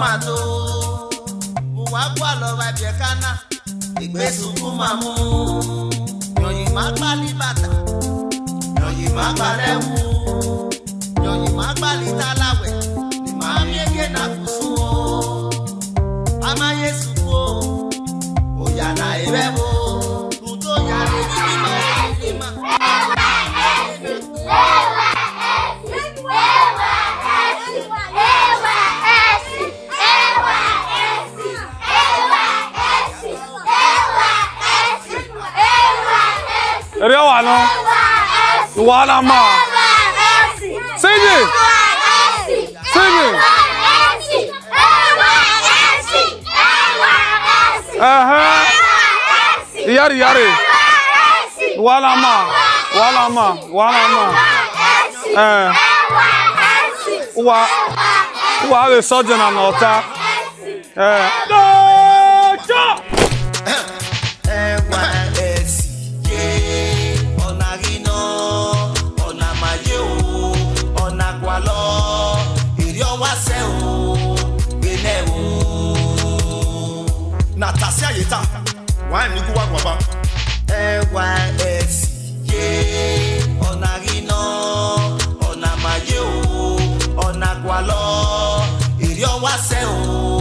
Mato, uwagwa lowa biekana, igbesu kumamu. Yoyi magbali bata, yoyi magbale wu, yoyi magbali talawe, ni mamieke na kusuo. Ama Yesu wo, oyana ebewo, tuto yale bima. Rewana, Rewana ma, sing it, sing it. Yari yari, Rewana ma. Uwa we soldier na nota. Natasia yeta, why am I going to Waba? Yeah, onagino, onamayo, onagualo, iriowaseo,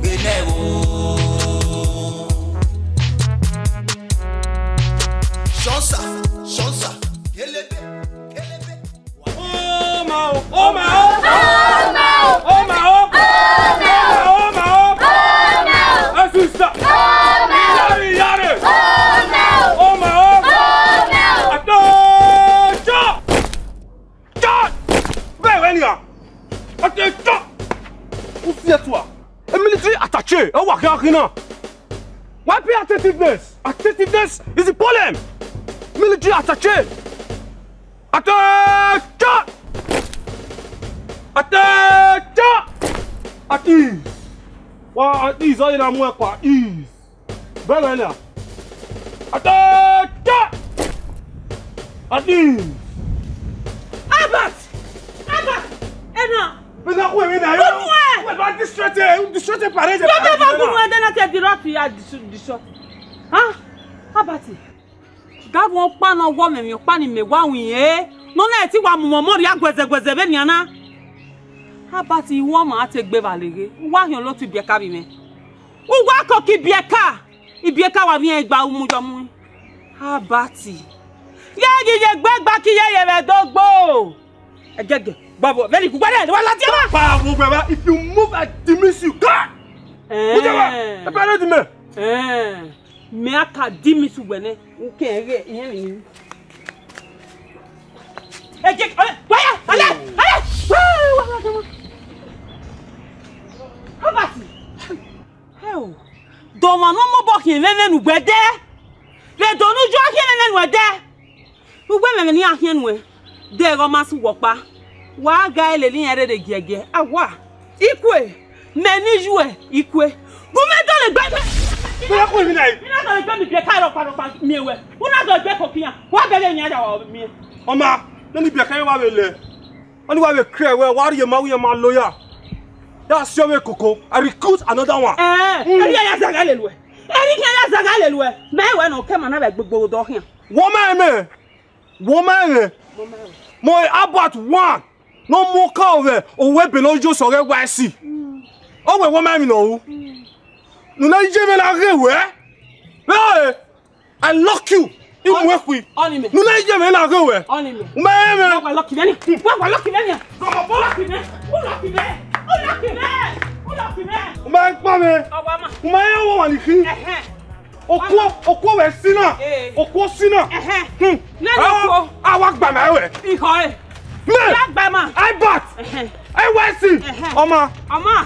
beneo. Shonsa, kelebe. Oh my. A military attaché. Why be attentiveness? Attentiveness is the problem. Military attaché. Attention. At ease. Wow, at ease. I am working at ease. Very well. Attention. At ease. Abat. Enough. Distraite pareil. Tu Babo, very good. If you move, I dismiss you. God! I wa guy le ni ere de gege awa ikwe meni jue ikwe gumeda le gbe bura ko mi nai mi na so le gbe mi be kai ro pa mi we una do gbe kokian wa be le ni ada wa mi oma no ni be kai wa we le oni wa we cry we wa ri ma we ma lawyer that's your way koko I recruit another one eri ya zaga le lu eri ki ya zaga le lu me we no ke ma na be gbogbo do hin wo ma me moi about one no more cover or web below you so red why see. Oh, well, woman, no. I lock you. You work with only me. No, Bama, I bought. I was in. Ama, I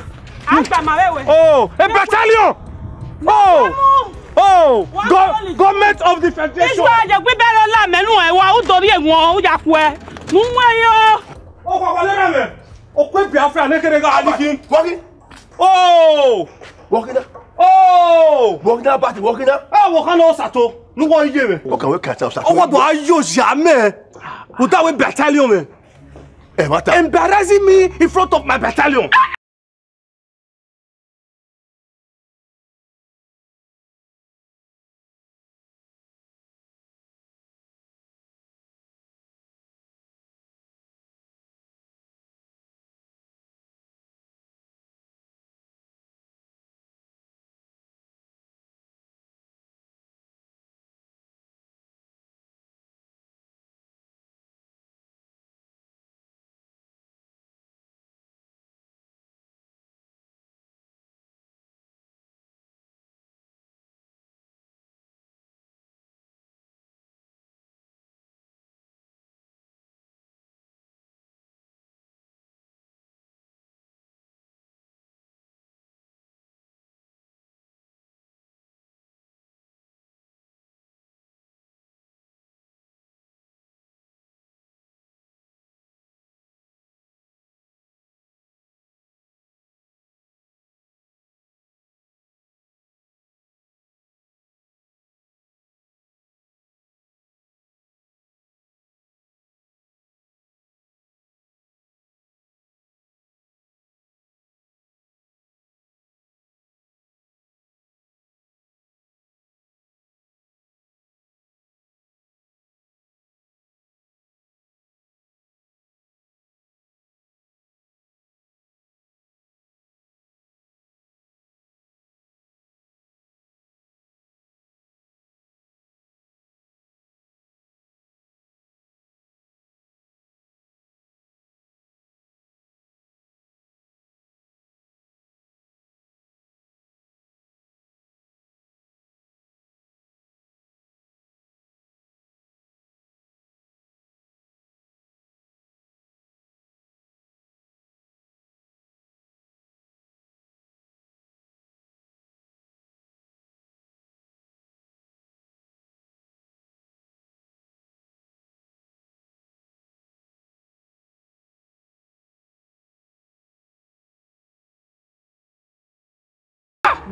bought my way. Oh, a battalion. Oh, government of the Federation. We better la menu. I want to be one. Yakwe. Muwayo. Oh, Biafra. Nekere ga adikin. Oh! Walking up. Oh! Walking up, but walking up. Ah, walking on Sato. No one here. Okay, we can't stop. Oh, what do I use, Jamie? Without a battalion, eh? Embarrassing me in front of my battalion.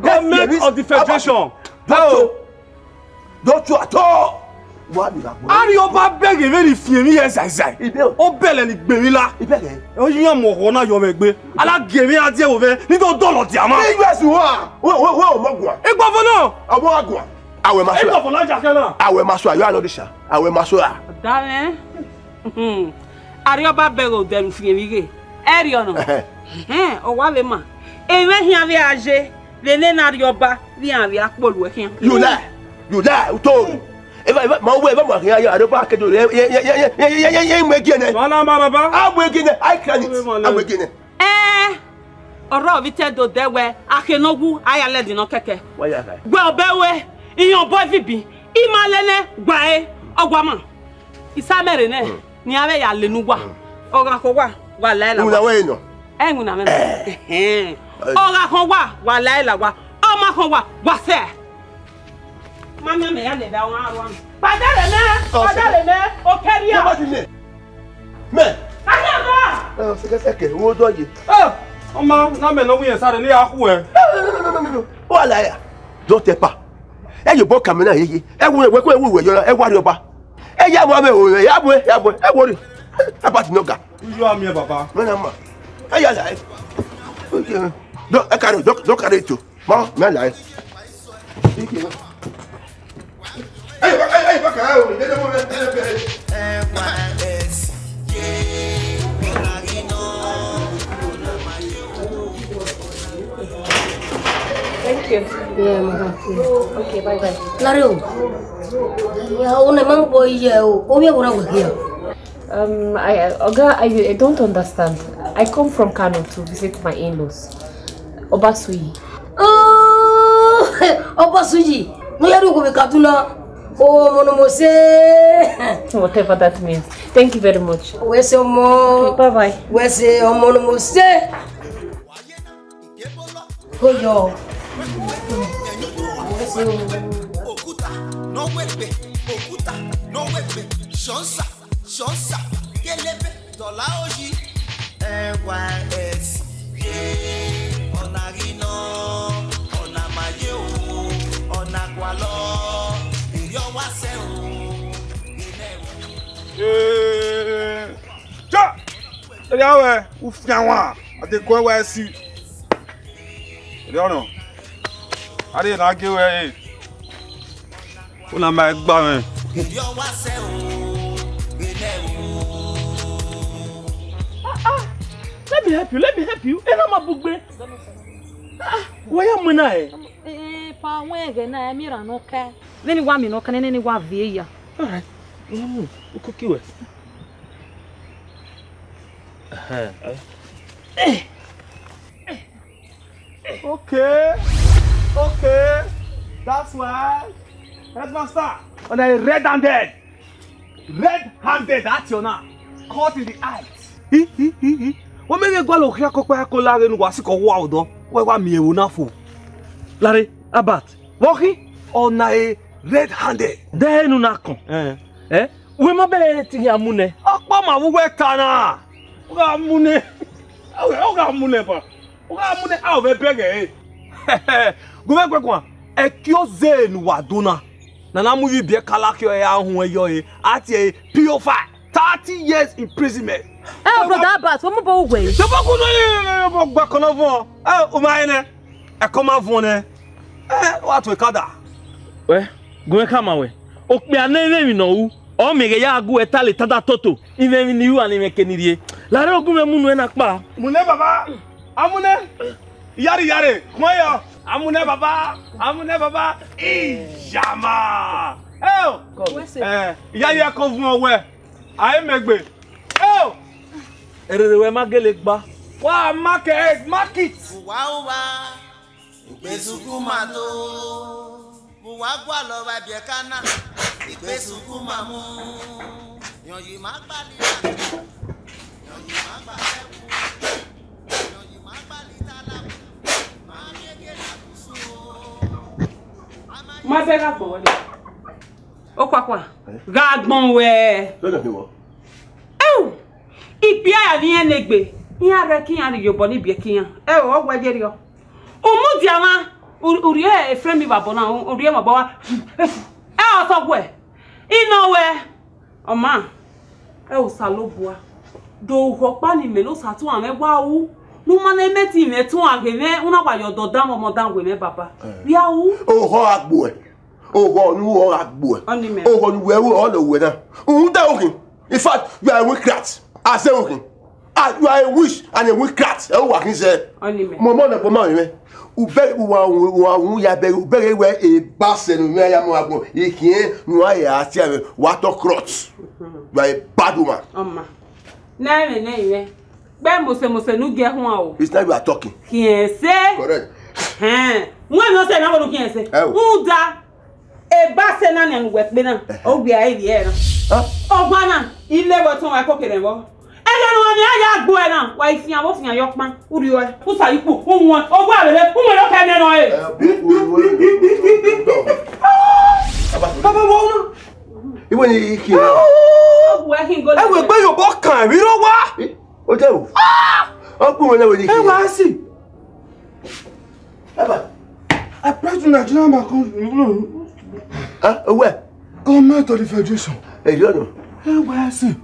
Government of the Federation. Don't you at all? Are you about begging very few years? I say, oh, Belen, it be la. Oh, you are more now. You make me. I like giving a deal over. You don't know what you are. Well, a governor. I want to go. I will master. I will master. You are not this. I will master. Darling, are you about begging them for me? Ariano. Oh, what am I? And when he has a You lie. You told. If my way, I don't back to I'm beginning. Eh, or Rovited do there where I can no go. I am letting no keke. Well, Belway, in your boy Vibi, Imalene, Guay, Ogwama. Isamerine, Niavea Lenugua, Ogakowa, Walena. Eh, Oga konwa walaila wa oma konwa wase mama me ya le da won arwan padare me o carrier me ana ba seke wo doje ah oma na me no wi sare ni aku e walaila don't te pa e yo bo kamina yeye e wo ko e wu we yo e wari oba e ya bo me o ya bo e wori about noga you are me baba me na ma ayala e Don't carry, don't carry too. Ma, man, lie. Thank you. Yeah, madam. Okay, bye, bye. Lario, Oga, I don't understand. I come from Kano to visit my in-laws. Obasui. Oh, Obasuji. Oh, whatever that means. Thank you very much. Bye-bye. Bye-bye. NYS, yeah, on a Yawe, Ufiawa, at the Kwe West. You don't know. I didn't like you, eh? Unamai Baman. Let me help you, let me help you. And I'm a book. Where am I? Alright. Cookie. Okay. Okay. That's why. Headmaster. And I red-handed. Red-handed, that's your name. Caught in the eyes. What made you go here? Larry, Abat. Walking on a red-handed. There you go. Eh? We ma be tiya mune. Akpa ma wu kana. Oga mune. Oga mune pa. Oga mune a we bege. Gube kwekwa. Ekyo zenu waduna. Nana muvi be kala kyo ya hu eyo e. Ati e PO5. 30 years imprisonment. Eh brother Abbas, wo mo bo we. Se bo kuno bo gba kono fun. Eh o ma ene. E koma fun ne. Eh wa to kada. We, gube kama we. Okpe anene mi no u. Oh, me ya agu etale tada toto. Even ni you and me kenirie. La re ogun me munu na pa. Mune baba. Amune. Yari yari. Koyo. Amune baba. Amune baba. Ijama. Oh. Eh. Yari akovun owe. Ai megbe. Oh. Erere we magele gba. Wa market market. Wa wa. Igbezuku ma to. My better boy. Oh, Quaqua, God, one way. Oh, if you are the end, Nigby, you are wrecking and your body be a king. Oh, where did you? Oh, Mudiama. Uriye friend mi babo na Uriye ma bawa e o so gwe ino we o ma e o salobua do ho pa ni me lo sa tun an egwa wu lu ma na meti me tun agene una pa yo do dan omo dan we me baba wi awu o ho agbo e o go nu ho agbo e o go nu we wu o lo we na un da okin in fact you are a witchcraft I say okin you are a witch and a witchcraft e o wa kin se momo na ko ma mi me Ube uwa ya bere bere we e base nu me ya mo agbon ikin nu aya ati ame water crotch by baduma amma na iwe gbe mo se nu ge hun a o it's not you are talking kiense correct eh won no se na wonu kiense uda e base na nenu we pe na o gbe aye bi e na ogba na ile bo ton wa kokere bo I don't want why if you are walking your man, who you are, who are you? Who won? Oh, well, who will open an oil? Papa won't. You want to go? I will buy your book. We don't want. What do you? I'm going to see. I pray to Nigerian Macron. Where? Come out of the federation. Hey, you know. I see.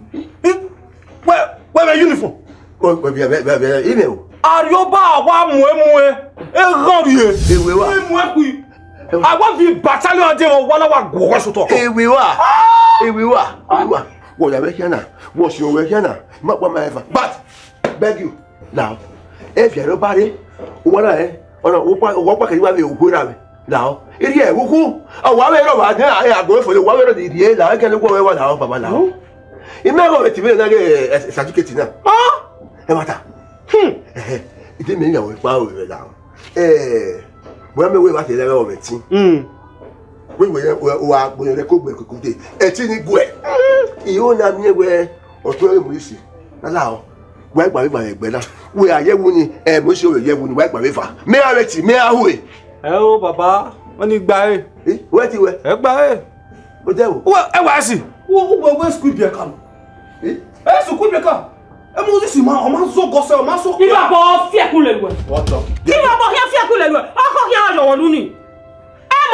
Where my uniform? Where email? Are you bad? What more? I want the battalion there on 1 hour go to talk. Hey we were. What you here now? What you here now? But beg you now. If you're nobody, what can you have? Now, it here. Who? I go for the 1 hour. The now I can go away 1 hour, Papa now. Il m'a remetté dans les sacrifices. Ah! Et voilà. Il est meilleur pas au là. Eh, moi me va te lever au métier. Oui, le coup écoutez. Et tu ni gwe. Il on a mis gwe au toi le ici. Là o. Gwe gba gbe là. We ayewu ni eh mo se o yewu ni we gba fa. Me areti, me awe. Eh o baba, won ni gba e. Eh, we ti we. E gba e. O je wo. E wa si. Where school be come? Eh? Eh, school be come. Eh, Moses, man so gosse, man so. Give up all fear cool lewe. What up? Give up all fear cool lewe. Akọ kia lo wonu ni. Eh,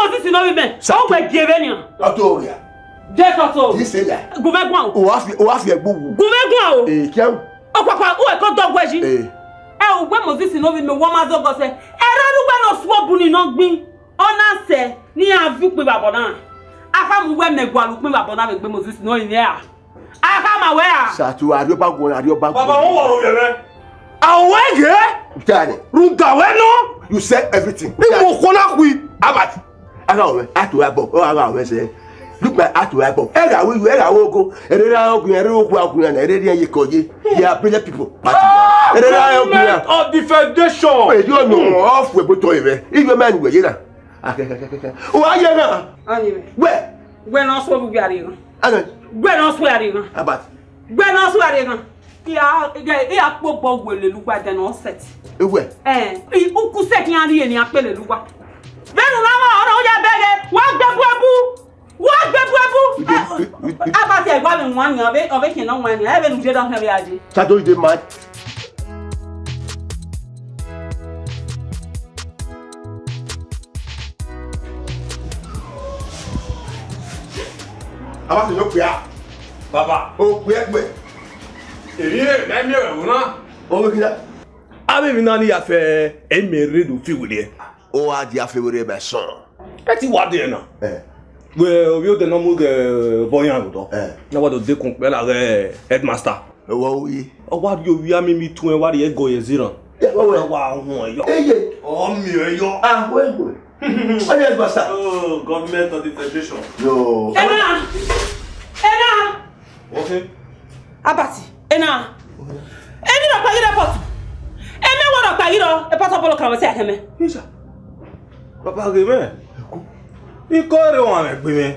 Moses no be ben. So we give enian. Atoria. Just so. This say that. Go back one. O wa fi egbowo. Go back one o. Eh, kiam. Okwakwa o e ko dogweji. Eh. E o gbe Moses no bi me wo ma zogo se. Erarugbe no suwo buni no gbin. Ona se ni avu pe babona. Afa mu we megwalu pe babona me gbe Moses no yin ya. Afa ma we a. Satu adiobagun adiobagun. Baba won wo ro yere. Awege? Tani. Ruga we no. You said everything. Ni mo kona ku abati. Agawe atu abo. O agawe se. Look my at where I go. They are brilliant people. Of the foundation. You don't know off we put over. If you man we na. Why you na? Where? Where no so we are you. Where no so are you. About. Where no so are you. He are popo we le lugba den o set. Where? Eh, uku set yan ri eni ape le lugba. Benu na ma oro o ja bege. Wa gbe bu. What the people? I pass one one of it, or can not one. I haven't done a viaggi. Shadow did my. I want to look here. Baba, oh, wait. Here, let me know. Oh, here. I will not be affair and may read the figure. Oh, I dear favorite by son. That's what they know. Well, we don't know the voyant. Now, what do they compare? Headmaster. Oh, what you hear me to and what you go is zero. Oh, me, you are well. Oh, government of the federation. No, Ena. Okay. Abati, Ena. Any of the pot. Any one of the hero, a pot of all come and say, Him. Papa, you call the one, women.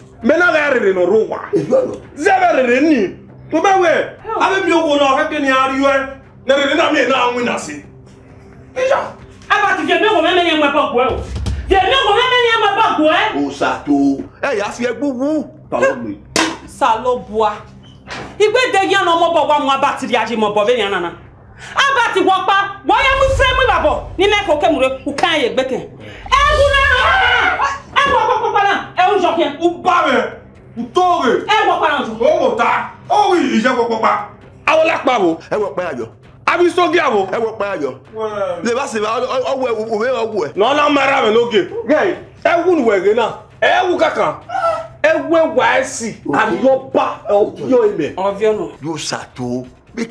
Menagari no Roma. Zeverini. To my way, I will be able to help any argument. Never let me now win us. I'm about to get no women in my back well. There are no women in my back well. Oh, Sato. Hey, I see a boo boo. Saloboa. He went there, young Moba, one more back to the Ajimo Boveniana. About to walk back. Why are we friends with Babo? You make okay, who can't get better. I be careful of your life. Oh, what? Sato. Who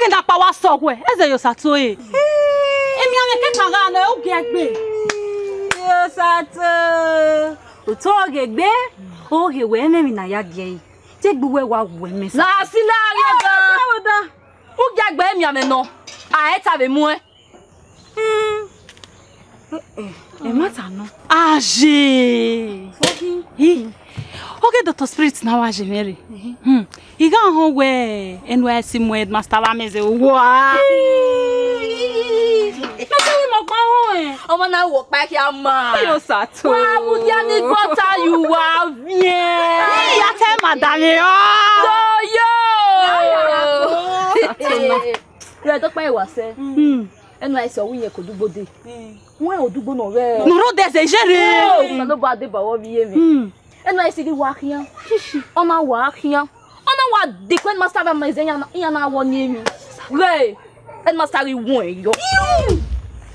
can that power sock we? Eze yo Sato e. Emi ameke kanga na o gegbe. Yo Sato. O to gegbe, o he we me na ya gei. Te gbuwe wa we me. La si la rega. O gegbe emi ame no. A eta be mu e. E mata no. Aje. Foki. Okay, Dr. Spirits now are generic. He got home where and where some word master Lames. Wow, I'm gonna walk back here, man. You're sad. Why would you need water? You are, yeah, you tell my daddy. Oh, yo, I don't know what I said. And like so, we could do body. Why would you go nowhere? No, there's a general. Nobody but what we and I see the work here. On our work here. On our different master of my Zena in our name. Lay, and master won yo.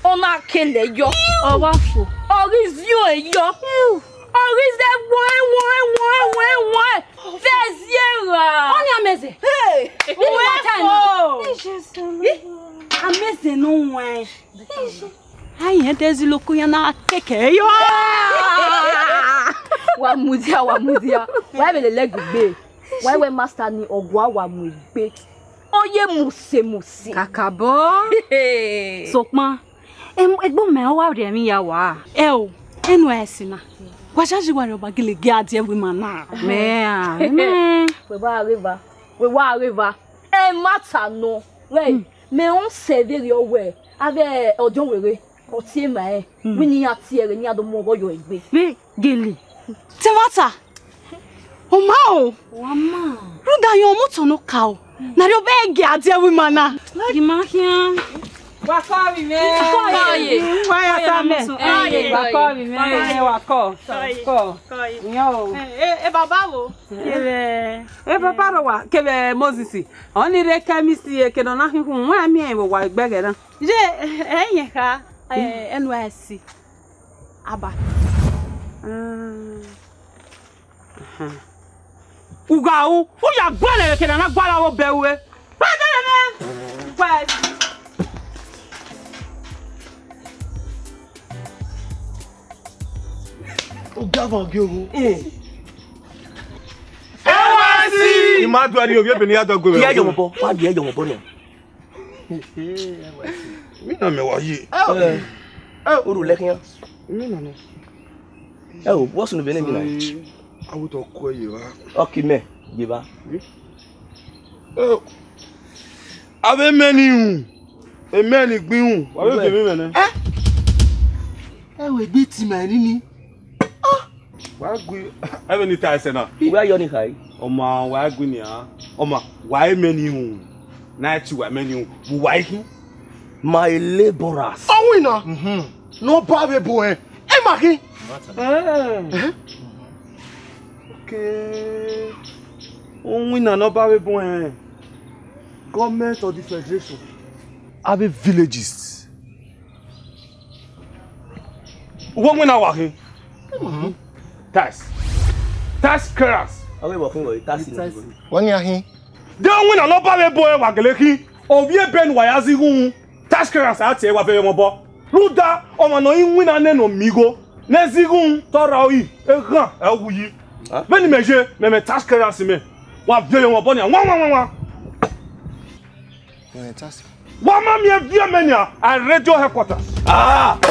On our kinder yo. Or waffle. Or is you a yo. Or is that one. There's you. On your message. Hey! Ai, dezi loucura na keke yo. Wa mudia, wa mudia. Why be leg be? Why we master ni ogwa wa mu be? Oye muse muse. Kakabo. Sokma. Egbo me o wa re mi ya wa. Eo, enu esina. Kwa chaji wa roba gile giadi every man na. Me. We wa river. E matter no. Wait. Me on serve your way. Ave odon were o ti mai mi ni ati ere ni adomo oyo igbe mi gele ti water o ma o wa ma ruda yo moto no ka o na ri o be gi ade wi mana di ma hia wa ko mi me wa ya ta me wa ko mi me wa ko yo e baba wo kebe e papa ro wa kebe mozisi oni re kamisi e ke no na hihun wa mi e wa gbegera je enyeka NYC aba ugawu uya gbele ke na gbara wo bewe pa gele me pa ugava gogo NYC imadu ani obi ebeni adogwe ye yo mobo pa bi ye yo mobo no mi na me wa yi oru lekin mi na no o boss no be na awu to ko ye wa okay me je ba ave meni un e meni gbin un wa be mi me na we gbe ti ma ni ni wa gbe ave ni ta se na wa yo ni kai oma wa gbe ni a oma wa e meni un na ti wa meni un bu wa yi my laborers. Oh, we know. No brave boy. Hey, Marie. Okay. Oh, we know no brave boy. Government of the Federation. Have villages. What we know, Marie? Tax class. Are we working with tax? What you are here? Don't we know no brave boy? What you are here? Obie Ben Wayazigun. Tashkira sa ati ewa feye mobo ruda omo no inwina nenu migo nezigun tora oyi ekan ewuyi meni meje meme tashkira si me wa feye mobo ni wa task wa ma mi evie menia a radio headquarters ati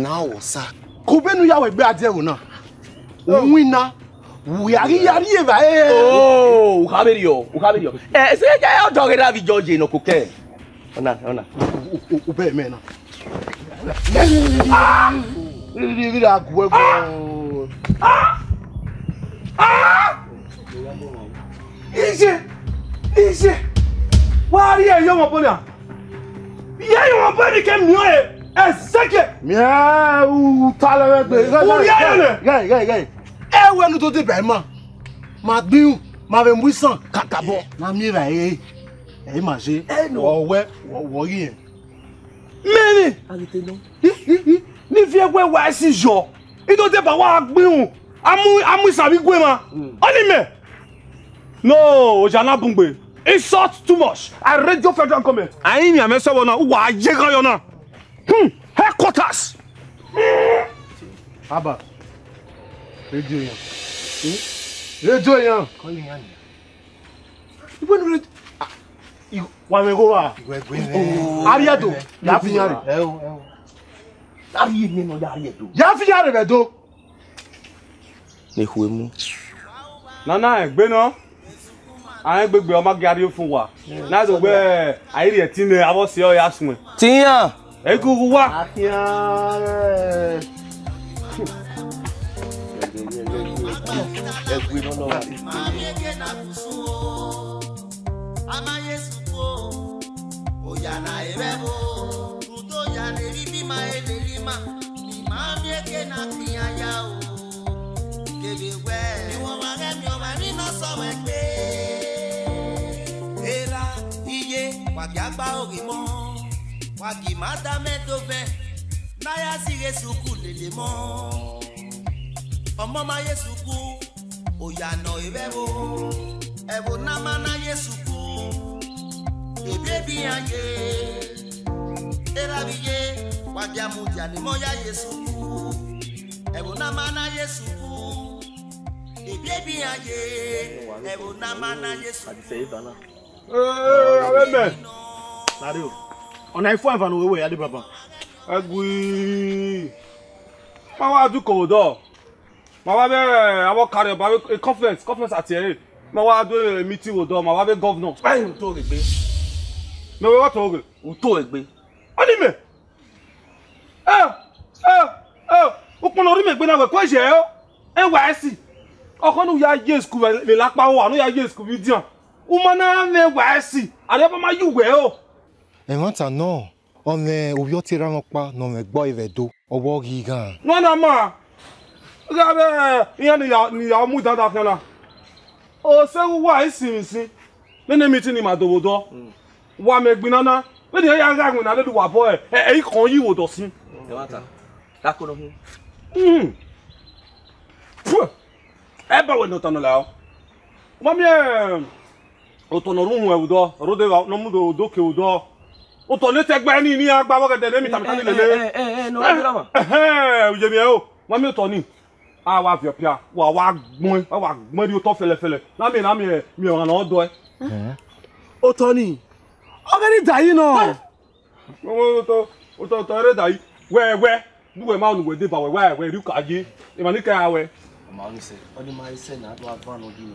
la Kubenu ya wegbe adero na. Unwina. Uyari yari eva eh. Oh, ukaberio. Eh, se ya doge na bijoje no koke. Ona. Ube me na. Ije. Wari e yo mo bonia. Ye yo mo boni ke mi o e. Ezeke! Miau talent be. Guy. Eh we no to dey by man. Ma gbiun, ma be mwisan kakabo. Na mi ba e. E ma je. Wo yin. Mini. Agite no. Ni fi egwe wa si jo. I to dey ba wa gbiun. Amu sabi gwe ma. Only me. No, jana bungbe. Insult too much. I read your federal comment. Ayi mi ame so wona, wa je kan yo na. Headquarters. Abba. Radio yan. Calling yan. You want me go ah? Ariado. Yafinyare. Ariye ni no Ariado. Yafinyare be do. Ne huemu. Nana egbe no. An gbegbe o ma gari fun wa. Na do gbe aire tin e abo se o ya sun. Tin yan. Hey, Google, what? Wakiaba orimon, wakimata metoven, naya sire suku lelemon. Omoma yesuku, oyano evo, evo namana yesuku, ebebi anje, erabiye, wakiamuti animoya yesuku, evo namana yesuku, ebebi anje, evo namana yesuku. Amen. Nadio. On a fait un nouveau yadi papa. Agui. Mawa du corridor. Mawa be abo carry ba be conference, conference atiere. Mawa do meeting odo, mawa be governor. Ai to regbe. Me we wa to regbe. O to regbe. Oni me. Ah. O pon lori me gbe na we ko je o. En wa si. Okonu ya Jesus ku le lapa o, anu ya Jesus ku bidian. Umana me wa si areba ma yuwe o e wanta no on me obi otira npa no me gbo ivedo owo gigan no na ma ga be yan ni ya mu dada fela o se wa isinsin me ne meeting ni ma dowodo wa me gbinana me de ya ga gbinana do wa bo e kan yi wodo sin e wanta da ko no e ba we no tan la o mo mi Otonorumu eudo, rodeva no mudo do ke eudo. Otole tegba ni ni agba wo gede mi tamitani lele. No drama. O je mi o. Wa mi otoni. A wa fi opia, wa gbon ri o to fele. Na mi e mi o ran lo do e. Otoni. O ga ni dayi no. O to re dayi. We. Du we ma onu we de ba we ri ka je. E ma ni ka we. Ma ni se. Oni ma ise na do agba no di.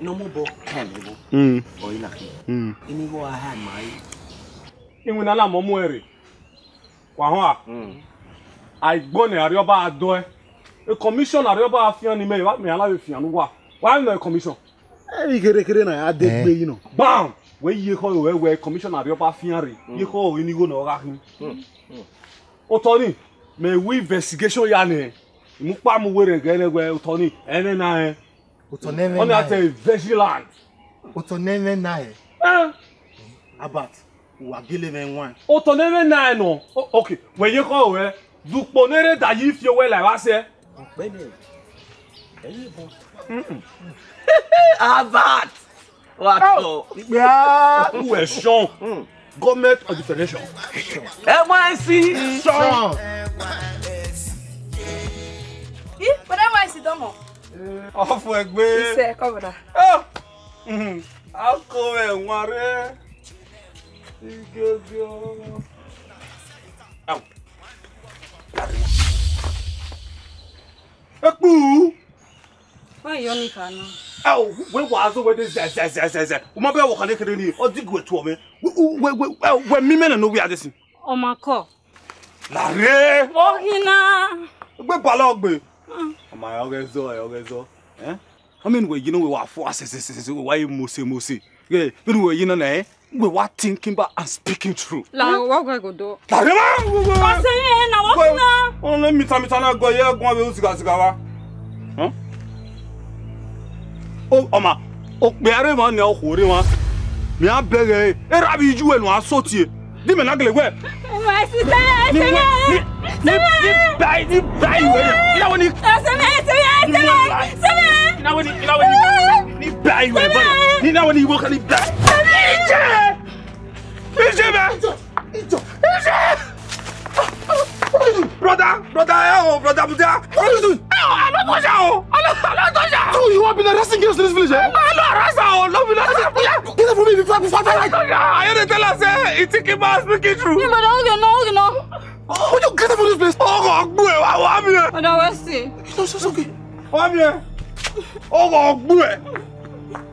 No more book can you? Or in a key. In you are hand, my. In Winala Momueri. Waha. I gone a rubber door. A commission a rubber affian may let me allow if you and what. Why no commission? I get a crane. I did, you know. Bam! Where you call where commission a rubber fianry. You call in you go no racking. Oh, Tony, may we investigation yanny. Mupam will again away, Tony, and I. On a vigilant. Otoneme nine. About one. Otoneme nine, no. Okay, when you go away, do ponere that if you were like I said. About what? Yeah, we're strong. Government of the Federation. NYC, strong. But I see them. Off work, baby. Oh, I'll go and water. Oh, why you only can? Oh, when was over this? My boy, what can you do? Oh, dig with 12. When me men and we are this. Oh, my God. Larry. Oh, Hina. We're balog, my Ogezo. Eh? I mean, we you know we are forces. Why Musi? Yeah, you know, eh? We were thinking about and speaking true. La, what we go do? La, oh, let me tell me, go here, go away, Uzigawa. Huh? Oh, Oma, oh, bear man, now, Horima. Me a beggar, a rabbi, you and one sortier. Dimmen ugly web. My sister. No. Oh, you get up from this place? Oh, God, I'm here. Oh, no, I see. No, it's okay. I'm here. Oh, God,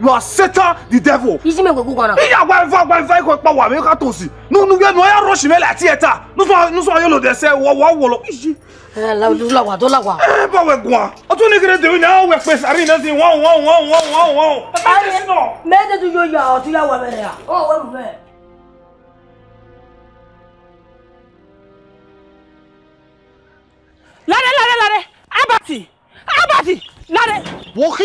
You are Satan, the devil. Is he me go go na? Iya wa go power me ka to si. No get no ya rush me like theater. No so you know they say wo. Iji. La wa. Eh ba we gwan. O tun ni kire de na we pe sari na tin won. Ari no. Me de do yo ya o tu ya wa me ya. Oh we me. Lare. Abati. Lare. Woki.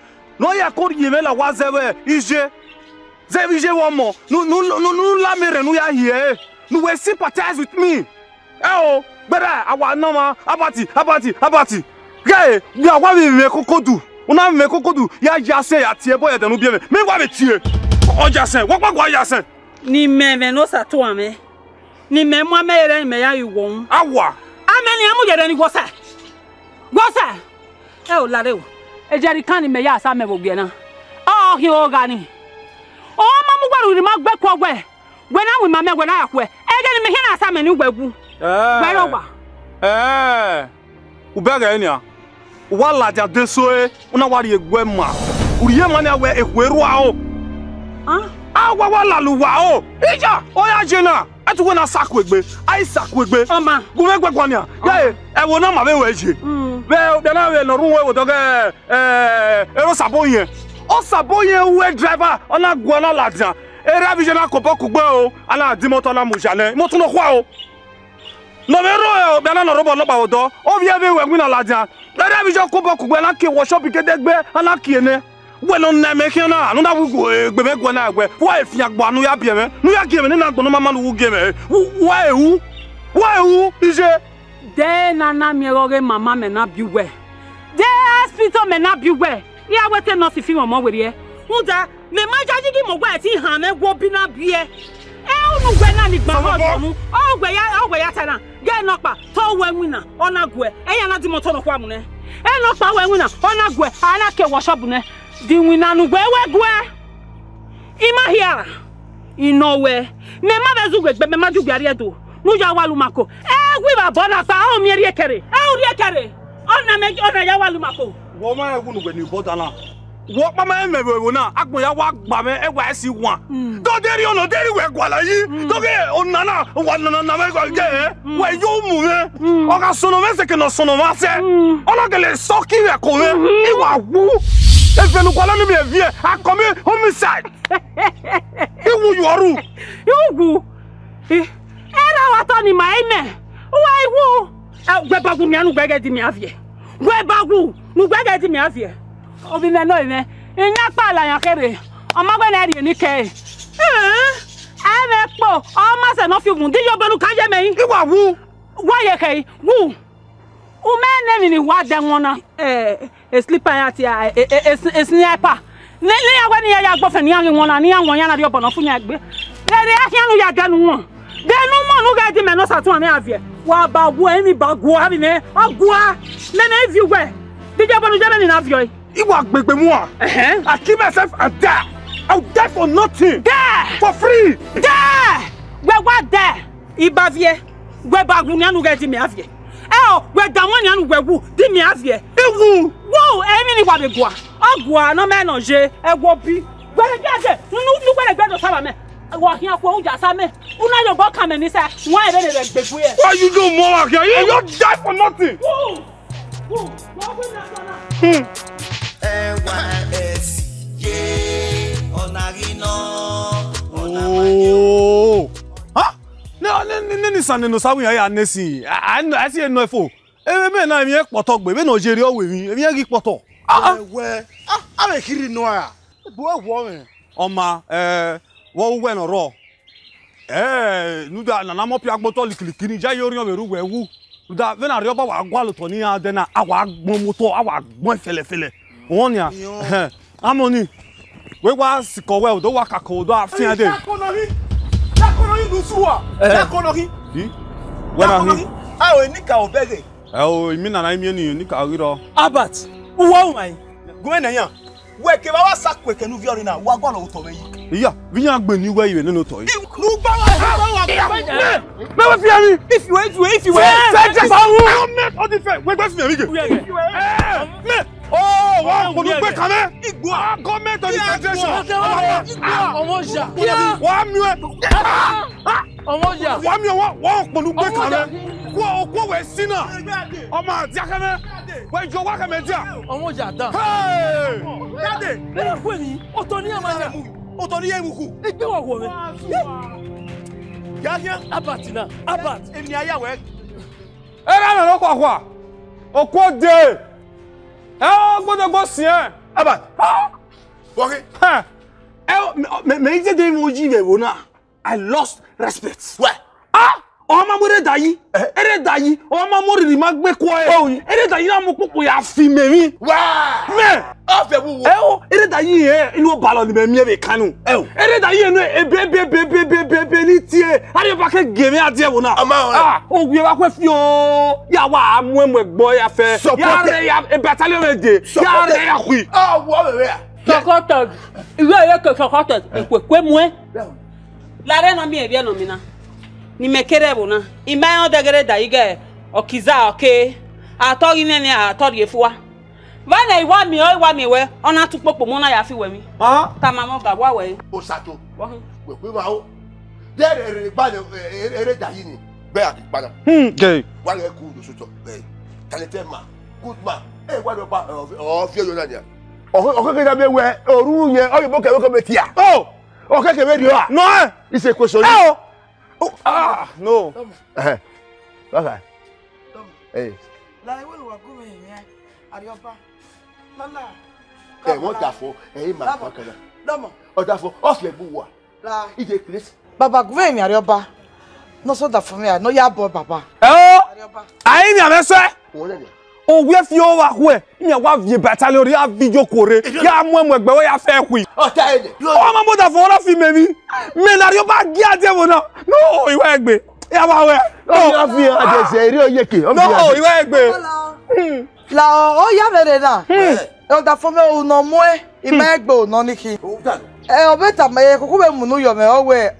No ya ko yeme la wa zewe ije. Zewe ije one more. No la mere no ya here. No we sympathize with me. Eh oh, bera awa na ma abati. Ge, mi awa mi me kokodu. Una mi me kokodu ya se ya tie boy de no bi me. Me wa be tie. O jasen, wa pa gwa jasen. Ni me no sa to ame. Ni me mo amere me ya iwo. Awa. Ameni amu jere ni gosa. Gosa. Eh o la rewo. Ejeri kan ni me ya sa me bogbe na o hi o ga ni o ma mu gbaru ri ma gbe ko gbe na wi ma me gbe na yakwe ejeri me hi na sa me ni gbagu gbe ro gba u bega ni a wa laja desoe una wari egwe ma uriye ma na we ekweru a o awa wa laluwa o ija o ya jena etuwe na sakwegbe ai sakwegbe ama gume gbegwa ni a ye e wo na ma be we je well, then I will run away with the Saboye. Oh, Saboye, where driver on a Guana Ladia, a Ravijana Copocubo, and a Dimotana Mujane, Motuno Huao. Novero, Banana Robodo, or the other way, Wina Ladia, the Ravijan Copocuanaki was shopping at that bear, and Akiene. Well, on Namekana, and I will go back when I wear. Why, if Yaguanu Yapiame, we are given an Agonoma who gave it. Why, who is it? There, Nana Mirore, Mamma, may not be where. There, hospital may not be where. Yeah, what a nothing film more with ye. Muda, may my judging him away, see Hannah, whooping up here. Oh, when I live my home, oh, where I tell her, get knocked back, tall winner, on a gue, and another motor of one. And not power winner, on a gue, and I can wash up. Do we know where? In my hair, in nowhere. My mother's good, but my magic barrier do. Muja Walumako. We were born after how many years? What my when you bought what my man one. Don't dare you know, there were Gualayi. Don't get on Nana, one Nana, where you move, or a son of a second or son of a set, or like a socky, a cover, you are woo. If you look I commit homicide. You are woo. You woo. Era watani maime. Why woo? Webagu mi anu gbege di mi afie. Webagu nu gbege di mi afie. Obi na no ime. Inya pa la yan kere. Omo gbe na ri ni ke. Eh? Ame po. Omo se no fi gun di yo bonu kan je meyin. Iwa woo. Wa ye ke woo. U me ne ni wa de won na. Eh, e slipper ya ti a e sniper. Le ya wa ni ya gbo fe ni an won na ni an won ya na ri obono fun ya gbe. Re akianu ya ganu won. They no man who got the men also to an aviary. What about any bagua? Having a gua? Then everywhere. Did you ever get an aviary? It was big memoir. I keep myself a dare. I'll die for nothing. Dare for free. Dare. Where what dare? Ibavie. Where Bagunian who get him aviary. Oh, where Damonian where who did me aviary. Ewu. Whoa, any what a gua. A gua, no man or jay, a whoopee. Where the gas? No, where the gas of Salaman. Why you do more here? You die for nothing. Huh? No, Oma, what when or raw? Eh, nous n'avons plus à botter les cliquenis. J'ai eu rien de roux et roux. Nous avons un riba à quoi le tourner à dena à quoi mon moto à quoi mon fele. On y a. Amoni. We wa sikowe do wa kako do afin de. La connerie nous soit. La connerie. La connerie. Ah oui, ni ka obege. Ah oui, mina na imi ni ka riro. Abat. Wow my. Gwen na yan. We ke ba wa sakwe ke nu viori na wa gwa lo towe yi. Yeah, we yan gbe ni we yi no toy. If you were, all the fair. Wait, what's me? Oh, wow, we go come. Igbo, government of the federation. Omoja. Wa mi we. Omoja. Wa mi wa ko lu gbe come. Wo we sina. Omo dia come. We jo wa come dia. Omoja dan. Hey! Daddy, na ko ni otoni amana. Autorité beaucoup. Et tu vas voir. Gardien abatina, abat. Il n'y a rien. Eh là non quoi au quoi de. Eh on go de gosien. Abat. OK. Eh mais il dit des moji vebona. I lost respect. Ouais. Ah on m'a mori dayi. Ere dayi, on m'a mori ma gbe ko e. Ere dayi na mo popo ya fi memi. Wa. Mais oh, it is that you here in your ballon, me a canoe. Oh, it is that you know a baby. How do you fucking give me a deal now? Ah, oh, we are with you. Yawa, I'm one with boy affair. So, yeah, a battalion a day. Yeah, oh, what? The cotton. You are a cotton. And quick, when? Larena me a Vianomina. You make a rebuna. In my other grade, I get or Kiza, okay? I told you, I told you for. When I want me, I want me. Where on a took Pokemon, I have with me. Ah, Tamamo Gawaway, Osato. We were out there by the Eredahini. Bear, madam. Gay. What a good suit of day. Taletema, good man. Eh, what about Fiorania? Oh, okay, I may wear a room here. Oh, you book a committee. Oh, okay, where you are. No, it's a question. Oh, ah, no. Hey, I will come in here. Are you back? Nana. Hey, what are for? Hey, my father. Dama. What are for? Off the board. La. It is Chris. Baba, go away, my Arioba. No so that for me. No, ya boy, Baba. Oh. Arioba. I am your son. What? Oh, we have your work. We have your battalion. We have video Korea. We have more work. We have fair work. Oh, tell me. Oh, my mother for all of you, baby. Me, Arioba, get them now. No, you work me. Ya boy. No, you have your Arioba. No, you work me. La oh ya verena. O da fome o no mo e ma egbe o no niki. Eh o beta me ko be mu no yo me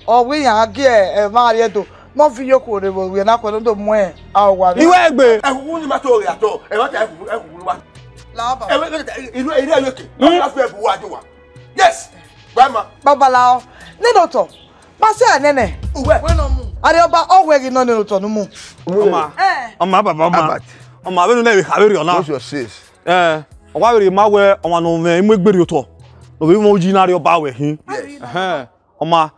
o we ya gi e ma re do. No fi yo ko re bo we na ko do mo e a o wa. Iwe egbe. E ku ni ma to ri ato. E wa ta e ku ni wa. La ba. E we iru ire ayoke. La fe bu wa do wa. Yes. Grandma. Baba la o. Ni doctor. Pase anene. Uwe. We no mu. Arioba o we gi no ni doctor no mu. Oma. Oma baba oma. On m'a donné les cavernes. On va aller ma way, on va nommer un mouberioto. On va imaginer un baoué. On m'a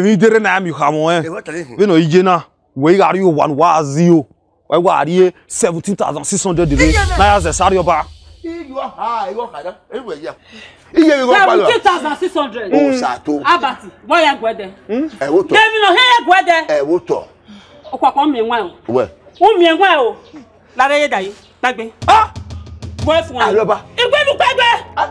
vidé un ami, Hamouin. We know Igena. We are you 110. We were here 17,600 degrees. Now, the Sarioba. You are high, you are high. You are 17,600. Oh, Sato. Abati, why are you there? I will tell you. I will tell you. I will tell la reye dayi dagbe ah boy fun Arioba igbe lu pegbe ah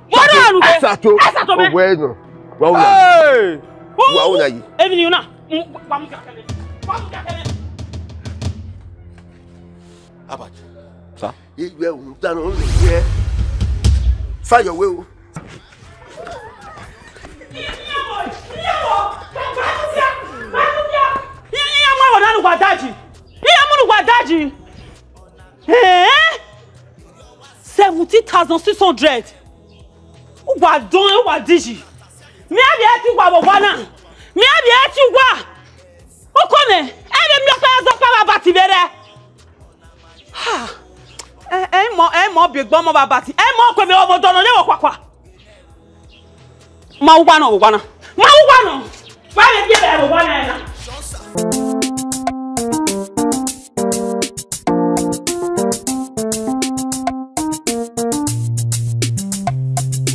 asato me bueno wa una yi evini una pamu kakele abat sa igbe o ta no le fa yo we o ni ya mo wa daji 70,600. Who was doing what did you? Me have yet to go. Okone, Ha. Emo big bomb babati. Emo ko me obodono ne kwakwa. Ma ugwana. Ba le bi e ugwana na.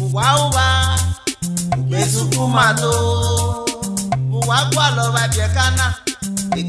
Uwa Besukuma Uwa kwa lo ba bi kana.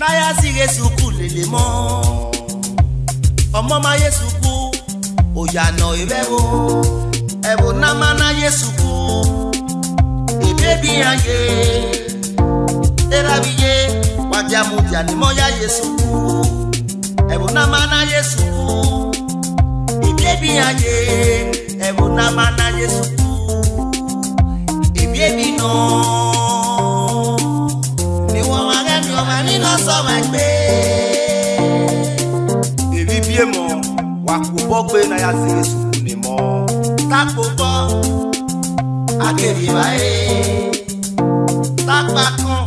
Naya sigesuku lelemo Omo ma yesuku Oya no ibewo Ewo na mana yesuku Ibebi anye Erabiye Wabia mudia ni moya yesuku Ewo na mana yesuku Ibebi anye Ewo na mana yesuku Ibebi no So my baby, baby, mo wakubo na ya zisukuni mo takubo akevivae takpakon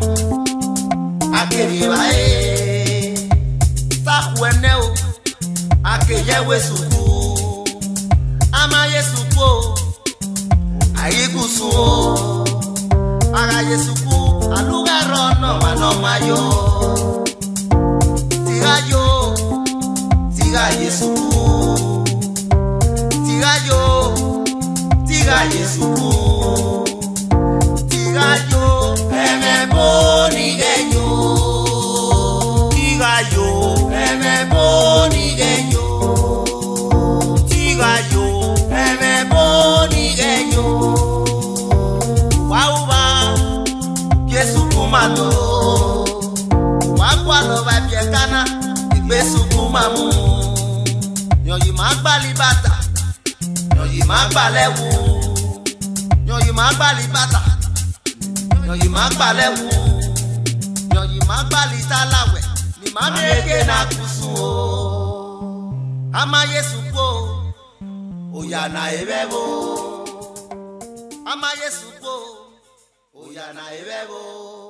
akevivae takweneo akeyewe suku ama yesuko ayikusuo aga yesuko aluga rono manomayo Ama Yesu po, Oya na ebebo.